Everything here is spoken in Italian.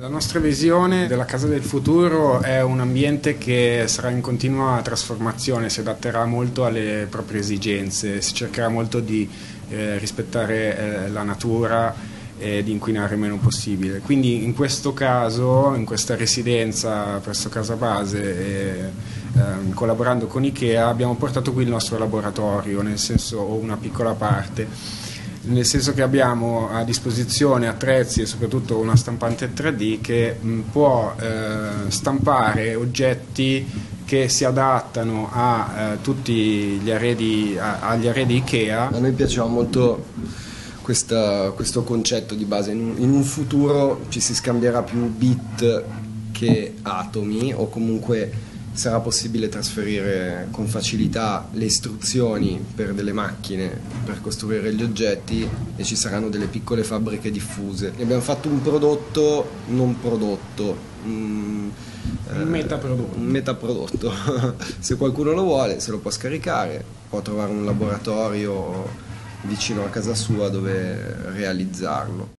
La nostra visione della Casa del Futuro è un ambiente che sarà in continua trasformazione, si adatterà molto alle proprie esigenze, si cercherà molto di rispettare la natura e di inquinare il meno possibile. Quindi in questo caso, in questa residenza presso Casa Base, collaborando con Ikea, abbiamo portato qui il nostro laboratorio, nel senso o una piccola parte. Nel senso che abbiamo a disposizione attrezzi e soprattutto una stampante 3D che può stampare oggetti che si adattano a tutti gli arredi, agli arredi Ikea. A noi piaceva molto questo concetto di base. In un futuro ci si scambierà più bit che atomi, o comunque sarà possibile trasferire con facilità le istruzioni per delle macchine per costruire gli oggetti e ci saranno delle piccole fabbriche diffuse. E abbiamo fatto un prodotto non prodotto, un metaprodotto. Se qualcuno lo vuole se lo può scaricare, può trovare un laboratorio vicino a casa sua dove realizzarlo.